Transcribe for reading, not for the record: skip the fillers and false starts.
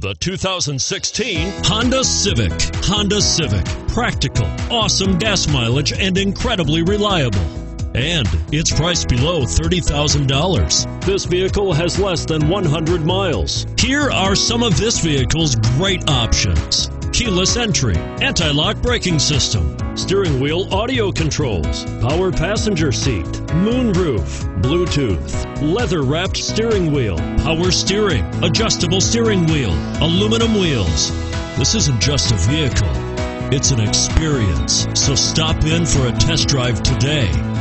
The 2016 Honda Civic. Honda Civic. Practical, awesome gas mileage, and incredibly reliable. And it's priced below $30,000. This vehicle has less than 100 miles. Here are some of this vehicle's great options: keyless entry, anti-lock braking system, steering wheel audio controls, power passenger seat, moonroof, Bluetooth, leather-wrapped steering wheel, power steering, adjustable steering wheel, aluminum wheels. This isn't just a vehicle, it's an experience. So stop in for a test drive today.